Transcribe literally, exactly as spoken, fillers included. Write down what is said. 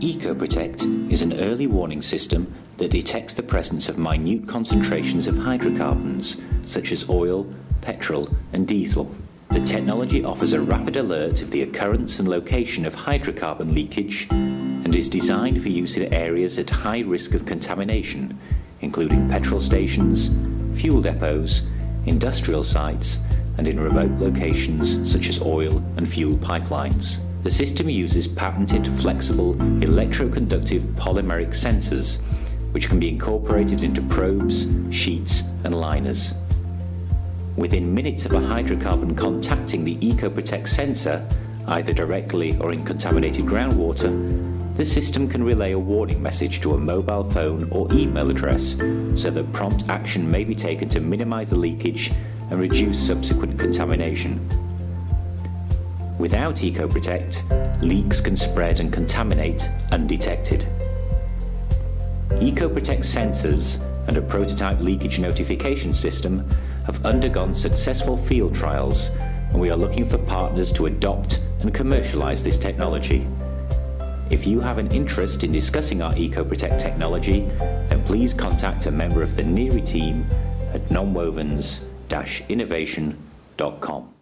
EcoProtect is an early warning system that detects the presence of minute concentrations of hydrocarbons, such as oil, petrol and diesel. The technology offers a rapid alert of the occurrence and location of hydrocarbon leakage and is designed for use in areas at high risk of contamination, including petrol stations, fuel depots, industrial sites, and in remote locations such as oil and fuel pipelines. The system uses patented, flexible, electroconductive polymeric sensors, which can be incorporated into probes, sheets, and liners. Within minutes of a hydrocarbon contacting the EcoProtect sensor, either directly or in contaminated groundwater, the system can relay a warning message to a mobile phone or email address so that prompt action may be taken to minimize the leakage and reduce subsequent contamination. Without EcoProtect, leaks can spread and contaminate undetected. EcoProtect sensors and a prototype leakage notification system have undergone successful field trials, and we are looking for partners to adopt and commercialize this technology. If you have an interest in discussing our EcoProtect technology, then please contact a member of the NIRI team at nonwovens dash innovation dot com.